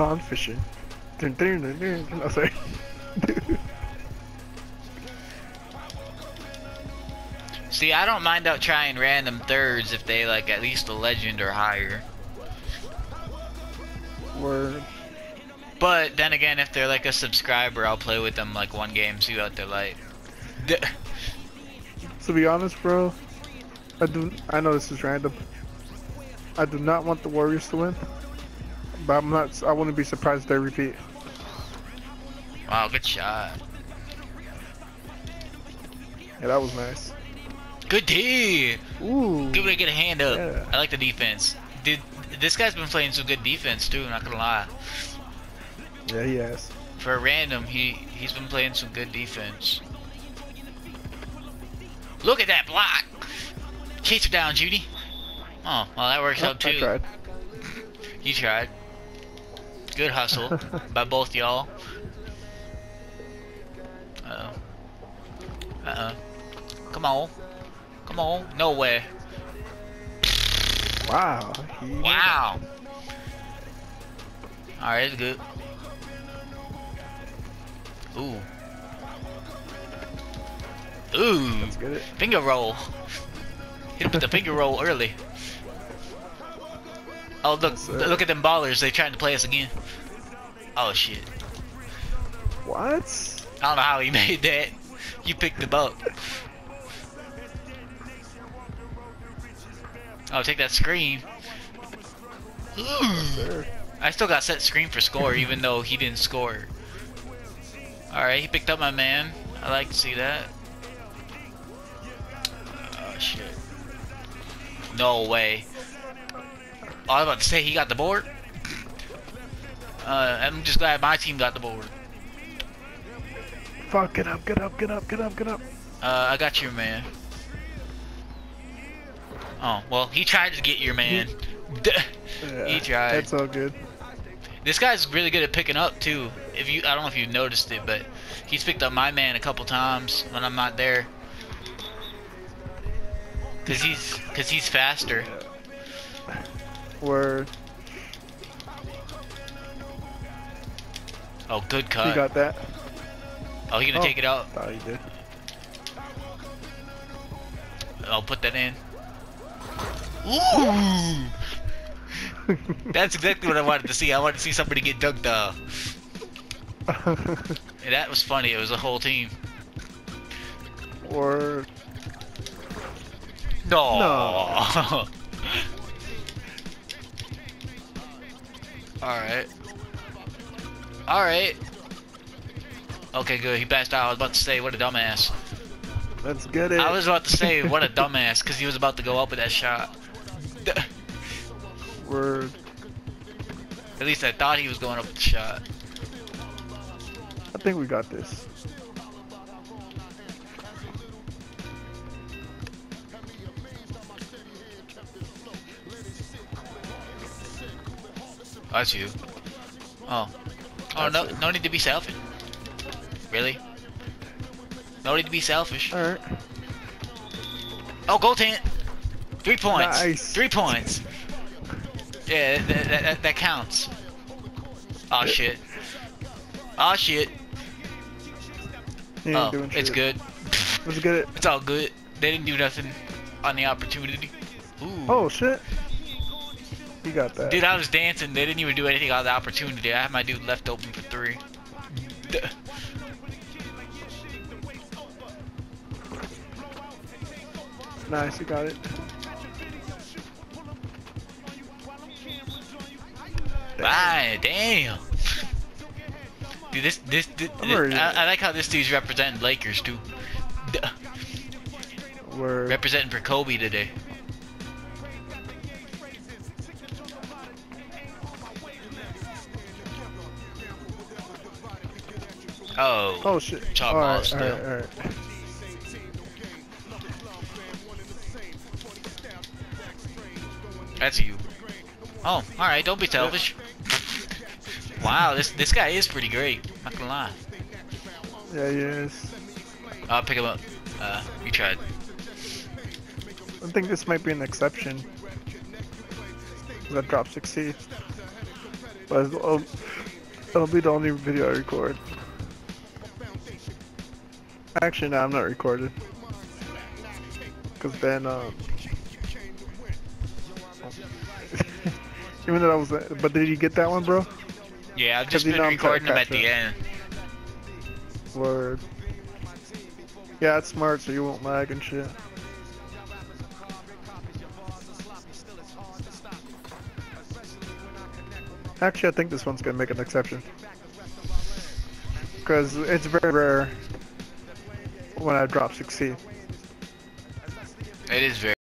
Gone fishing. Oh, sorry. See, I don't mind out trying random thirds if they like at least a legend or higher. Word. But then again, if they're like a subscriber, I'll play with them like one game, see what they're like. To be honest, bro, I know this is random. I do not want the Warriors to win, but I wouldn't be surprised if they repeat. Wow, good shot. Yeah, that was nice. Good D. Ooh. Good way to get a hand up. Yeah. I like the defense. Dude, this guy's been playing some good defense too, not gonna lie. Yeah, he has. For a random, he's been playing some good defense. Look at that block. Chase her down, Judy. Oh, well, that works out too. I tried. You tried. Good hustle by both y'all. Uh-oh. Uh-oh. Come on. Come on. No way. Wow. Wow. Alright, it's good. Ooh. Ooh, finger roll. Hit him with the finger roll early. Oh, look at them ballers. They trying to play us again. Oh, shit. What? I don't know how he made that. You picked him up. Oh, take that screen. Ooh. I still got set screen for score, even though he didn't score. Alright, he picked up my man. I like to see that. Shit. No way. I was about to say he got the board. I'm just glad my team got the board. Fuck, get up, get up, get up, get up, get up. I got your man. Oh, well, he tried to get your man. Yeah, he tried. That's all good. This guy's really good at picking up too. I don't know if you noticed it, but he's picked up my man a couple times when I'm not there. Cause he's faster. Word. Oh, good cut. He got that. Oh, he gonna take it out. Oh, he did. I'll put that in. Ooh! That's exactly what I wanted to see. I wanted to see somebody get dunked off. Yeah, that was funny. It was a whole team. Word. No. Alright. Alright. Okay, good. He passed out. I was about to say, what a dumbass. Let's get it. I was about to say, what a dumbass, because he was about to go up with that shot. Word. At least I thought he was going up with the shot. I think we got this. Oh, that's you. Oh. Oh, no, no need to be selfish. Really? No need to be selfish. Alright. Oh, goal tent! 3 points! Nice. 3 points! Yeah, that counts. Oh, shit. Oh, shit. Oh, it's good. Let's get it. It's all good. They didn't do nothing on the opportunity. Ooh. Oh, shit. You got that. Dude, I was dancing. They didn't even do anything on the opportunity. I had my dude left open for 3. Duh. Nice, you got it. Bye, damn. Dude, I like how this dude's representing Lakers too. Duh. We're representing for Kobe today. Oh. Oh shit. Chop balls. Alright. That's you. Oh, alright, don't be selfish. Wow, this guy is pretty great. Not gonna lie. Yeah, he is. I'll pick him up. You tried. I think this might be an exception. That drop 6C. But that'll be the only video I record. Actually, no, I'm not recording. Cause then, even though I was, but did you get that one, bro? Yeah, I've just been recording them at the end. Word. Yeah, it's smart, so you won't lag and shit. Actually, I think this one's gonna make an exception. Because it's very rare when I drop 6C. It is very